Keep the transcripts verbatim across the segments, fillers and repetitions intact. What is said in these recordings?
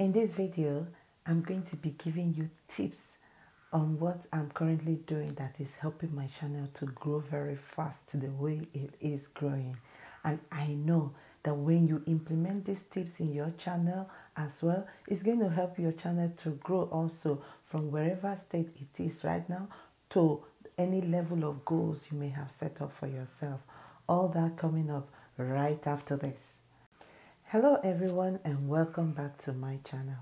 In this video, I'm going to be giving you tips on what I'm currently doing that is helping my channel to grow very fast the way it is growing. And I know that when you implement these tips in your channel as well, it's going to help your channel to grow also from wherever state it is right now to any level of goals you may have set up for yourself. All that coming up right after this. Hello everyone and welcome back to my channel.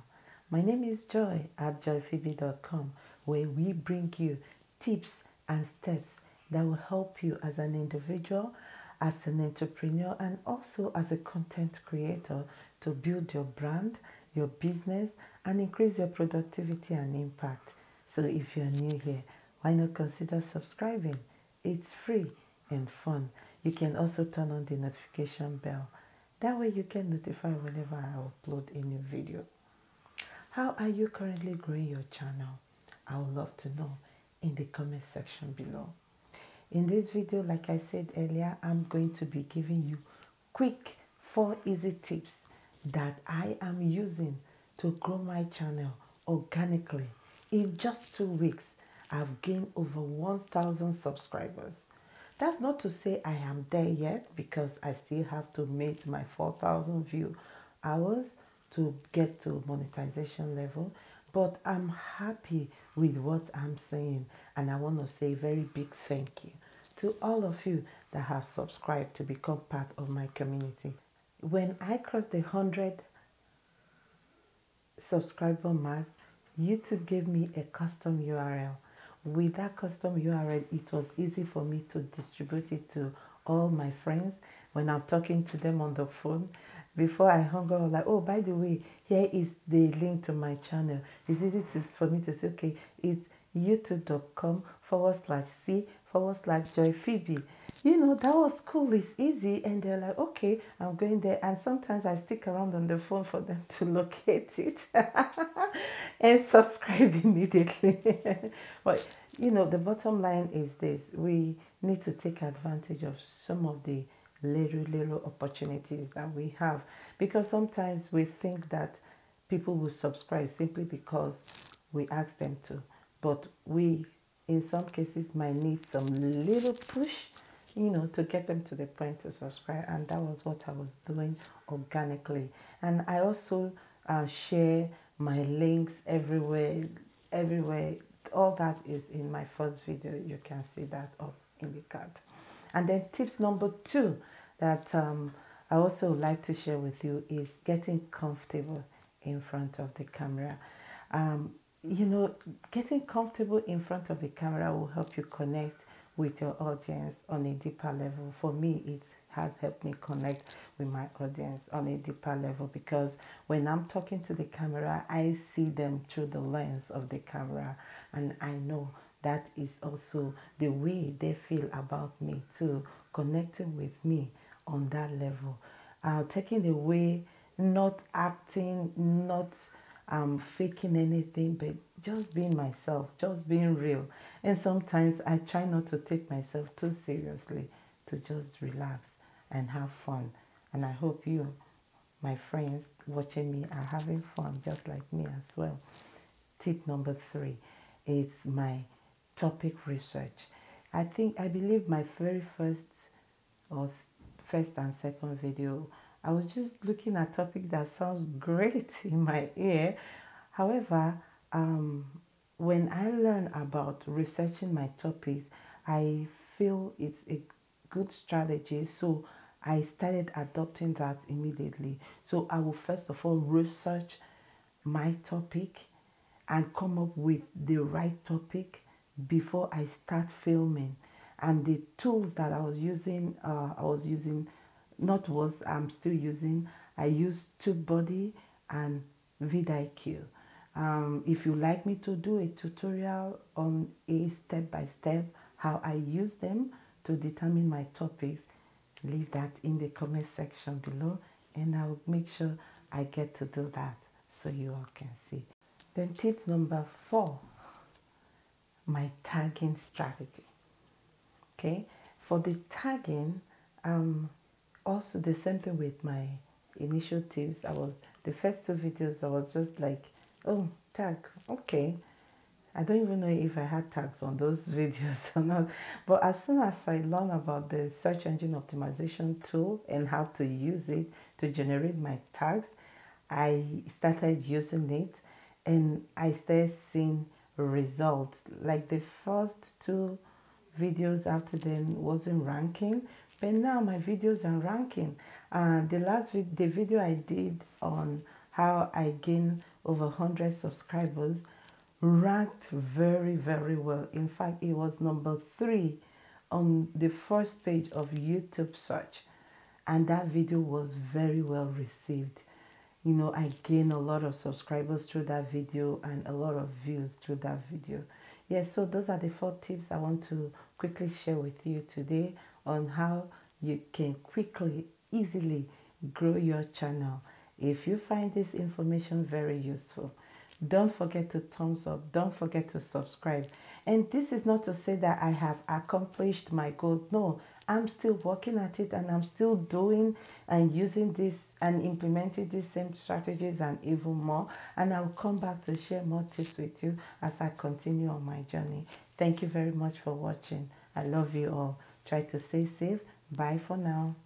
My name is Joy at joy phoebe dot com, where we bring you tips and steps that will help you as an individual, as an entrepreneur, and also as a content creator to build your brand, your business, and increase your productivity and impact. So if you're new here, why not consider subscribing? It's free and fun. You can also turn on the notification bell. That way you can notify whenever I upload a new video. How are you currently growing your channel? I would love to know in the comment section below. In this video, like I said earlier, I'm going to be giving you quick four easy tips that I am using to grow my channel organically. In just two weeks, I've gained over one thousand subscribers. That's not to say I am there yet, because I still have to meet my four thousand view hours to get to monetization level. But I'm happy with what I'm saying, and I want to say a very big thank you to all of you that have subscribed to become part of my community. When I cross the one hundred subscriber mark, YouTube gave me a custom U R L. With that custom U R L, it was easy for me to distribute it to all my friends when I'm talking to them on the phone. Before I hung up, like, oh, by the way, here is the link to my channel. It's easy to, for me to say, okay, it's youtube.com forward slash C forward slash Joy Phoebe. You know, that was cool. It's easy. And they're like, okay, I'm going there. And sometimes I stick around on the phone for them to locate it and subscribe immediately. But, you know, the bottom line is this. We need to take advantage of some of the little little opportunities that we have, because sometimes we think that people will subscribe simply because we ask them to, but we in some cases might need some little push, you know, to get them to the point to subscribe. And that was what I was doing organically. And I also uh, share my links everywhere everywhere. All that is in my first video. You can see that up in the card. And then tips number two that um, I also like to share with you is getting comfortable in front of the camera. Um, you know, getting comfortable in front of the camera will help you connect with your audience on a deeper level. For me, it has helped me connect with my audience on a deeper level, because when I'm talking to the camera, I see them through the lens of the camera, and I know that is also the way they feel about me too, connecting with me on that level. Uh, taking away, not acting, not um, faking anything, but just being myself, just being real. And sometimes I try not to take myself too seriously, to just relax and have fun. And I hope you, my friends watching me, are having fun just like me as well. Tip number three, it's my topic research. I think, I believe my very first or first and second video, I was just looking at topic that sounds great in my ear. However, um, when I learn about researching my topics, I feel it's a good strategy. So I started adopting that immediately. So I will first of all research my topic and come up with the right topic before I start filming. And the tools that I was using, uh, I was using, not was, I'm still using, I use TubeBuddy and VidIQ. Um, if you like me to do a tutorial on a step-by-step how I use them to determine my topics, leave that in the comment section below, and I'll make sure I get to do that so you all can see. Then tip number four, my tagging strategy. Okay, for the tagging, um, also the same thing with my initial tips. I was the first two videos, I was just like, oh, tag, okay. I don't even know if I had tags on those videos or not. But as soon as I learned about the search engine optimization tool and how to use it to generate my tags, I started using it and I started seeing results. Like the first two videos after then wasn't ranking, but now my videos are ranking. And uh, the last vi the video I did on how I gained over one hundred subscribers ranked very, very well. In fact, it was number three on the first page of YouTube search, and that video was very well received. You know, I gained a lot of subscribers through that video and a lot of views through that video. Yes, so those are the four tips I want to quickly share with you today on how you can quickly, easily grow your channel. If you find this information very useful, don't forget to thumbs up, don't forget to subscribe. And this is not to say that I have accomplished my goals. No, I'm still working at it, and I'm still doing and using this and implementing these same strategies and even more. And I'll come back to share more tips with you as I continue on my journey. Thank you very much for watching. I love you all. Try to stay safe. Bye for now.